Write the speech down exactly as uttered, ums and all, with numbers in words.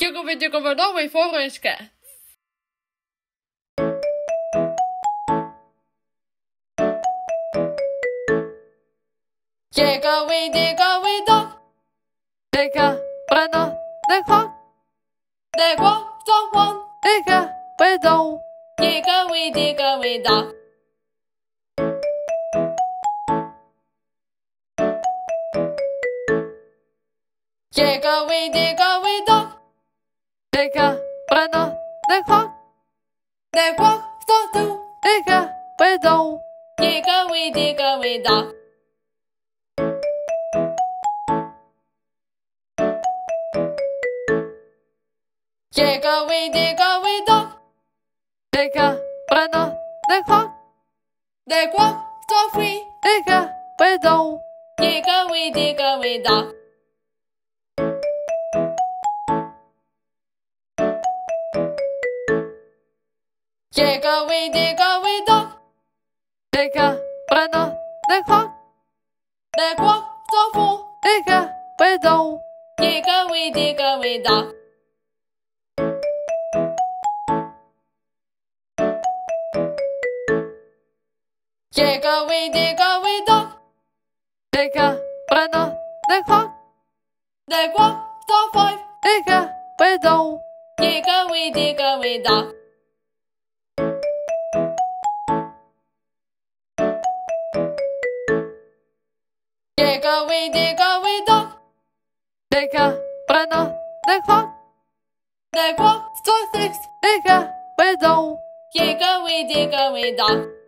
Kjøkover, kjøkover, da må vi forønske. Kjøkover, kjøkover, da. 내가 바나, 내가 내가 정원 내가 외동 내가 왜 내가 외다 내가 왜 내가 외다 내가 바나, 내가 내가 정원 내가 외동 내가 왜 내가 외다 내가 왜 내가 왜다 내가 바나 내가 내가 정위 내가 외동 내가 왜 내가 왜다 내가 왜 내가 왜다 내가 바나 내가 내가 정위 내가 외동 내가 왜 내가 왜다 내가 왜 내가 왜다 내가 바나 내가 내가 정원 내가 외동 내가 왜 내가 왜다 내가 왜 내가 왜다 내가 바나 내가 내가 정원 내가 외동 내가 왜 내가 왜다